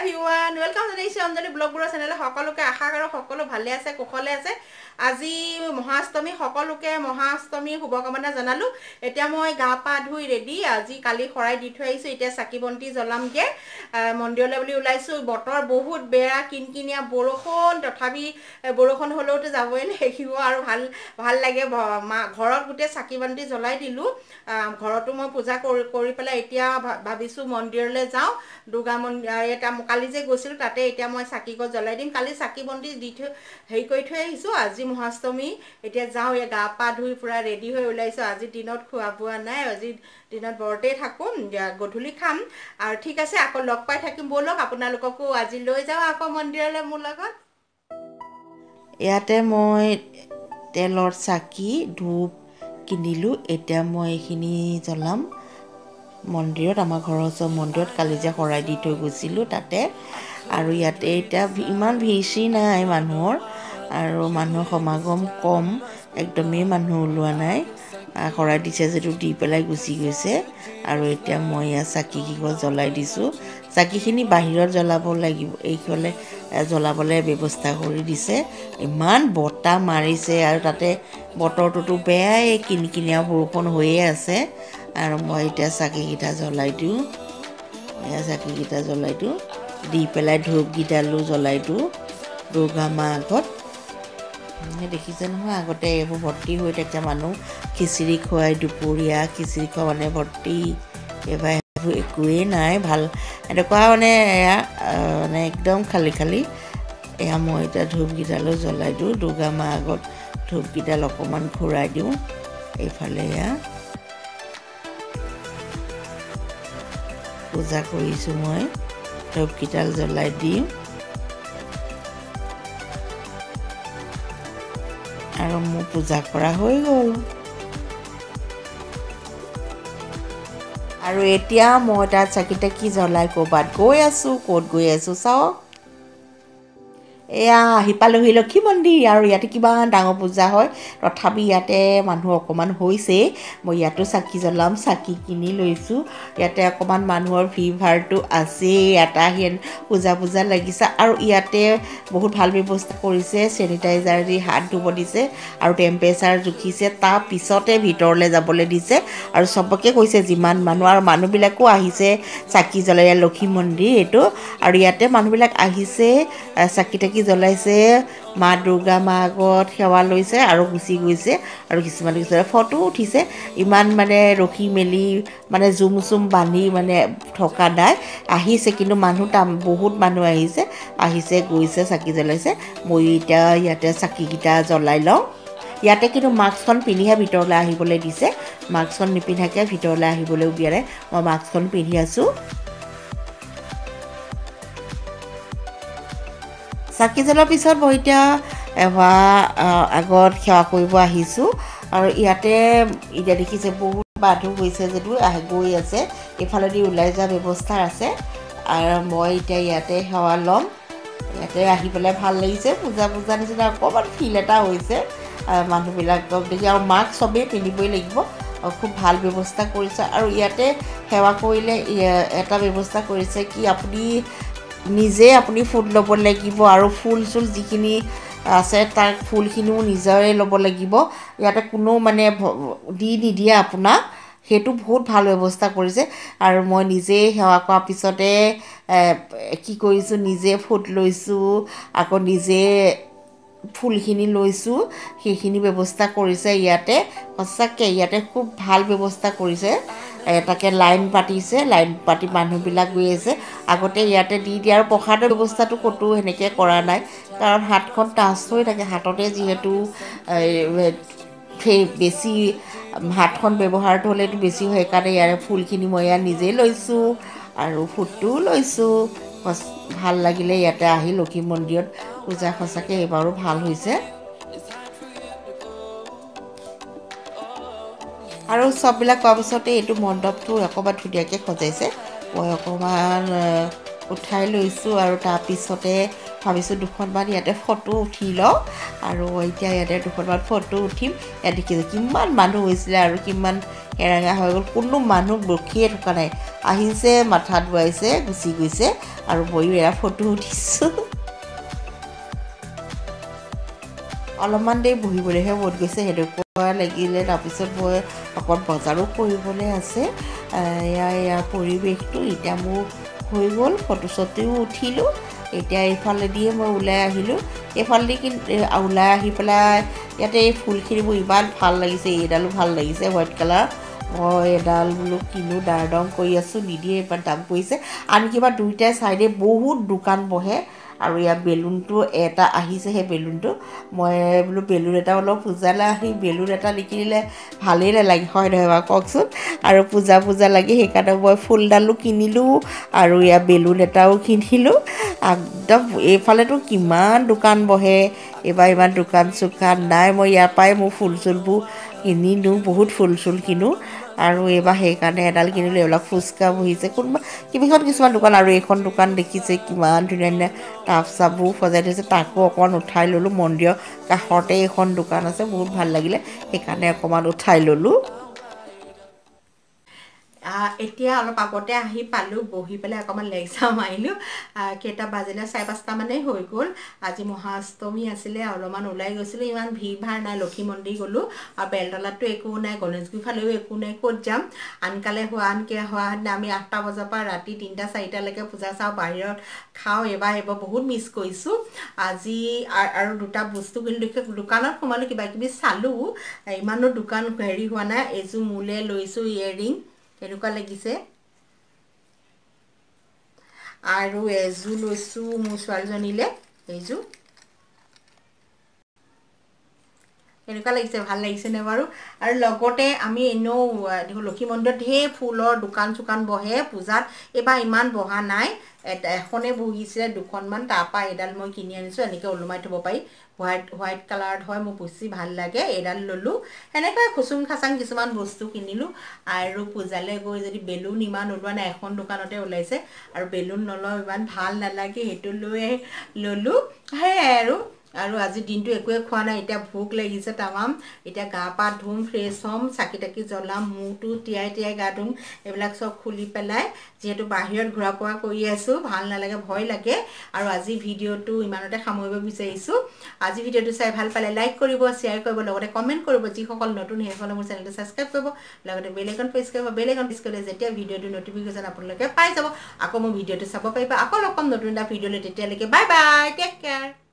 everyone, welcome to this amdani blog bura channel hokoloke asha karo hokolo bhale ase kokhole ase aji mahastami hokoloke mahastami shubhakamana janalu eta moi ga pa dhui ready aji kali khorai di thoi aisu eta sakibonti jolam ge mondiola boli ulaisu botor bahut bera kinkinia borokhon tothabi borokhon holo to jaboi lekhibo aru bhal bhal lage ghorot gute sakibonti jolai dilu ghorotu moi puja kori pela eta bhabisu mondirole jao durga mondir kali je gosil tate eta moi saki go jolai dim kali saki bondi di hei koi thoi aisu aji mahastami eta jao e ga pa dhui pura ready hoi ulaisu aji dinot khuabua nai aji dinot borte thakum godhuli kham ar thik ase akol log pai thakim bolok apunalokku aji loi jao akol mondirole mur lagot iate moi telor saki dhup kinilu eta moi khini jolam Mondiot ama khoroso mondiot kalija khorai di thoi gusilu tate aru yate eta iman bhishi nai manhor aru manu homagom kom ekdome manu ulua nai khorai dise jeru di pelai gusi goise aru eta moi saki kiko jolai disu saki khini bahiror jolabo lagibo ekhole jolabole byabostha kori dise iman bota marise aru tate botor tutu beya e kinkinia borokon hoye ase Aro moi eta saki kita jolai tu, di pelai dhop kita lu jolai tu, durga ma agot. Ini dekhisan hua agote ebo bhorti hoi thaka manu khichri khoi duporia khichri khoi mane bhorti eba ebo ekoi nai bhal. Eta koa mane mane ekdom khali khali. Eya moi eta dhop kita lu jolai tu, durga ma agot dhop kita lokoman khurai diu. Efale ya. Puja korisu moi dhop kital jolai dim aru mo puja kora hoi gol aru etia mo ta sakita ki jolai kobat goi asu kot goi asu sao Eya hipalohi Lakhi Mandir aru yate kiba dango puja hoy tothabi yate manu okoman hoise moi yato saki jolam saki kini loisu yate okoman manuor fever tu ase eta hien puja lagisa aru yate bahut bhal byabostha korise sanitizer di hat dhubo dise aru temperature jukhise ta pisote bhitorle jabole dise aru soboke koise jiman manu aru manu bilaku ahise saki jolaya Lakhi Mandir etu aru yate manu bilak ahise saki jolaise ma durga ma agot hewa loise aru gusi goise aru kisman kisara photo uthise iman mane rokhi meli mane zoom zoom bani mane thoka dai ahise kintu manu tam bahut manu ahise goise saki jolaise moi eta yate saki kita jolai lo yate kintu maxon pinha bitorla ahibole dise maxon nipinhake bitorla ahibole ubiare ma maxon pinhi asu Saki jolai pisor bohita ewa agor khewa koribo ahisu aru iate ida dekhise bahut badhu hoise jedu agoi ase efalodi ulai ja byabostha ase aru moi ita iate hewa lom iate ahi pele bhal lagise puja nisina kobar feel eta hoise manu bilak dekhi aru mask sobe piniboi lagibo khub bhal byabostha korise aru iate hewa korile eta byabostha korise ki apuni নিজে আপুনি ফুল লব লাগিব আৰু ফুল চুল যিখিনি আছে তাৰ ফুলখিনিও নিজৰে লব লাগিব ইয়াতে কোনো মানে দি নি দিয়া আপোনা হেতু বহুত ভাল ব্যৱস্থা কৰিছে আৰু মই নিজে হেৱা কৰা পিছতে কি কৰিছো নিজে ফুল লৈছো আকৌ নিজে ফুলখিনি লৈছো সেইখিনি ব্যৱস্থা কৰিছে ইয়াতে সঁচাকৈ ইয়াতে খুব ভাল ব্যৱস্থা কৰিছে এটাকে লাইন পাতি মানুহ বিলাক গৈ আছে আগতে ইয়াতে দি দিয়াৰ পখাতৰ ব্যৱস্থাটো কতো হেনেকে কৰা নাই কাৰণ হাতখন টাচ হৈ থাকে হাততে যেহেতু বেছি হাতখন ব্যৱহাৰত হলেটো বেছি হয় কাৰণে ইয়াৰে ফুলখিনি মই নিজে লৈছো আৰু ফুটটো লৈছো ভাল লাগিলে ইয়াতে আহি লক্ষী মন্দিৰত পূজা খসাকে এবাৰো ভাল হৈছে আৰু সববিলাক কবছতে এটো মণ্ডপটো একবাৰ ধুনিয়াকে খজাইছে মই অকমান উঠাই লৈছো আৰু তাৰ পিছতে ভাবিছো দুখনমান ইয়াতে ফটো উঠি লও আৰু এতিয়া ইয়াতে দুখনমান ফটো উঠিম ইয়াত দেখিছো কিমান মানুহ হৈছিল আৰু কিমান এৰাঙা হৈ গল কোনো মানুহ বকিয়ে থকা নাই আহিছে মাথা ধুৱাইছে গুচি গৈছে আৰু বইও এৰা ফটো উঠিছো অলপমান দেৰি বহিবলৈহে মন গৈছে হেড লাগিলে তাৰপিছত মই অকণ বজাৰো কৰিবলৈ আছে ইয়াৰ পৰিৱেশটো এতিয়া মোৰ হৈ গ'ল ফটোশ্বটেও উঠিলোঁ এতিয়া এইফালে দিয়ে মই ওলাই আহিলোঁ এইফালে কিন্তু ওলাই আহি পেলাই ইয়াতে এই ফুলখিনিবোৰ ইমান ভাল লাগিছে এইডালো ভাল লাগিছে হোৱাইট কালাৰ মই এডাল বোলো কিনো দাৰদম কৰি আছোঁ নিদিয়ে ইমান দাম কৰিছে আন কিবা দুইটাই চাইডে বহুত দোকান বহে আৰু ইয়া বেলুনটো এটা আহিছে হে বেলুনটো মই বোলো বেলুন এটা অলপ পূজালে আহি বেলুন এটা নিকিনিলে ভালেই নালাগে হয় নহয় বাৰু কওকচোন আৰু পূজা পূজা লাগে সেইকাৰণে মই ফুলডালো কিনিলোঁ আৰু ইয়া বেলুন এটাও কিনিলোঁ একদম এইফালেতো কিমান দোকান বহে এইবাৰ ইমান দোকান চোকান নাই মই ইয়াৰ পৰাই মোৰ ফুল চুলবোৰ কিনিলোঁ বহুত ফুল চুল কিনো আৰু এইবাৰ সেইকাৰণে এডাল কিনিলোঁ এইবিলাক ফুচকা বহিছে কোনোবা কিবিখন কিছুমান দোকান আৰু এইখন দোকান দেখিছে কিমান ধুনীয়া ধুনীয়া টাপ চাপবোৰ সজাই থৈছে তাকো অকণমান উঠাই ল'লোঁ মন্দিৰৰ কাষতে এইখন দোকান আছে বহুত ভাল লাগিলে সেইকাৰণে অকণমান উঠাই ল'লোঁ এতিয়া অলপ আগতে আহি পালোঁ বহি পেলাই অকণমান লেকচাৰ মাৰিলোঁ কেইটা বাজিলে 5:30 মানেই হৈ গ'ল আজি মহাষ্টমী আছিলে অলপমান ওলাই গৈছিলোঁ ইমান ভিৰ ভাৰ নাই লক্ষী মন্দিৰ গ'লোঁ আৰু বেলতলাততো একো নাই গণেশগুৰি ফালেও একো নাই ক'ত যাম আনকালে হোৱা আনকে হোৱা দিনা আমি 8টা বজাৰ পৰা ৰাতি 3-4টালৈকে পূজা চাওঁ বাহিৰত খাওঁ এবাৰ এবাৰ বহুত মিছ কৰিছোঁ আজি আৰু দুটা বস্তু কিনিলোঁ দোকানত সোমালোঁ কিবা কিবি চালোঁ ইমানো দোকান হেৰি হোৱা নাই এযোৰ মোলে লৈছোঁ ইয়েৰিং এনেকুৱা লাগিছে আৰু এযোৰ লৈছোঁ মোৰ ছোৱালীজনীলে এইযোৰ এনেকুৱা লাগিছে ভাল লাগিছেনে বাৰু আৰু লগতে আমি এনেও লক্ষী মন্দিৰত ঢেৰ ফুলৰ দোকান চোকান বহে পূজাত এইবাৰ ইমান বহা নাই এখনে বহিছিলে দুখনমান তাৰপৰা এডাল মই কিনি আনিছোঁ এনেকৈ ওলমাই থ'ব পাৰি হোৱাইট কালাৰত হয় মোৰ বেছি ভাল লাগে এডাল ল'লোঁ সেনেকৈ খুচুং খাচাং কিছুমান বস্তু কিনিলোঁ আৰু পূজালৈ গৈ যদি বেলুন ইমান ওলোৱা নাই এখন দোকানতে ওলাইছে আৰু বেলুন নলওঁ ইমান ভাল নালাগে সেইটো লৈয়ে ল'লোঁ সেয়াই আৰু আজি দিনটো একোৱে খোৱা নাই এতিয়া ভোক লাগিছে তামাম এতিয়া গা পা ধুম ফ্ৰেছ হ'ম চাকি টাকি জ্বলাম মূৰটো তিয়াই তিয়াই গা ধুম এইবিলাক চব খুলি পেলাই যিহেতু বাহিৰত ঘূৰা ফুৰা কৰি আছোঁ ভাল নালাগে ভয় লাগে আৰু আজি ভিডিঅ'টো ইমানতে সামৰিব বিচাৰিছোঁ আজি ভিডিঅ'টো চাই ভাল পালে লাইক কৰিব শ্বেয়াৰ কৰিব লগতে কমেণ্ট কৰিব যিসকল নতুন সেইসকলে মোৰ চেনেলটো ছাবস্ক্ৰাইব কৰিব লগতে বেল আইকন প্ৰেছ কৰিব বেল আইকন প্ৰেছ কৰিলে যেতিয়া ভিডিঅ'টো ন'টিফিকেশ্যন আপোনালোকে পাই যাব আকৌ মোৰ ভিডিঅ'টো চাব পাৰিব আকৌ লগ পাম নতুন এটা ভিডিঅ'লৈ তেতিয়ালৈকে বাই বাই টেক কেয়াৰ।